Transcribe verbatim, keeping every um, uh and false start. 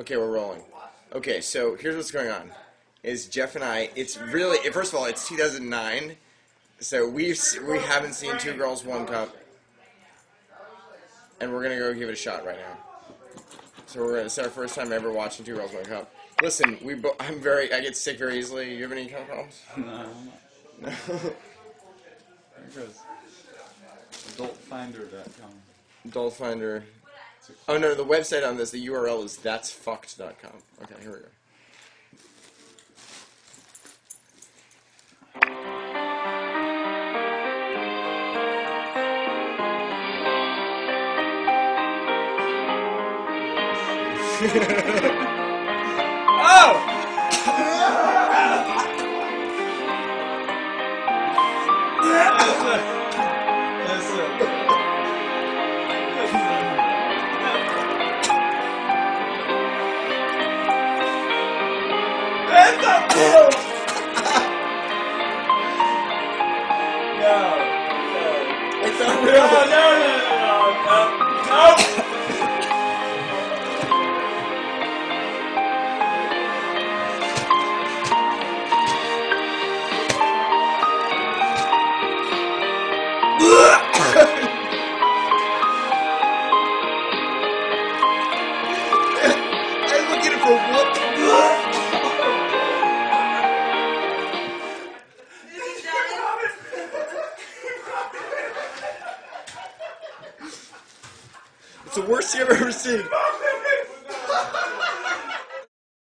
Okay, we're rolling. Okay, so here's what's going on. Is Jeff and I, it's really, first of all, it's two thousand nine, so we've, we haven't seen Two Girls One Cup, and we're going to go give it a shot right now. So we're gonna, it's our first time ever watching Two Girls One Cup. Listen, we bo I'm very, I get sick very easily. You have any kind of problems? No. No? There goes Adult Finder dot com. Adult Finder. Oh no, the website on this, the U R L is that's fucked dot com. Okay, here we go. Oh! No, no, no, no, no, no, I'm looking for what? It's the worst you've ever seen.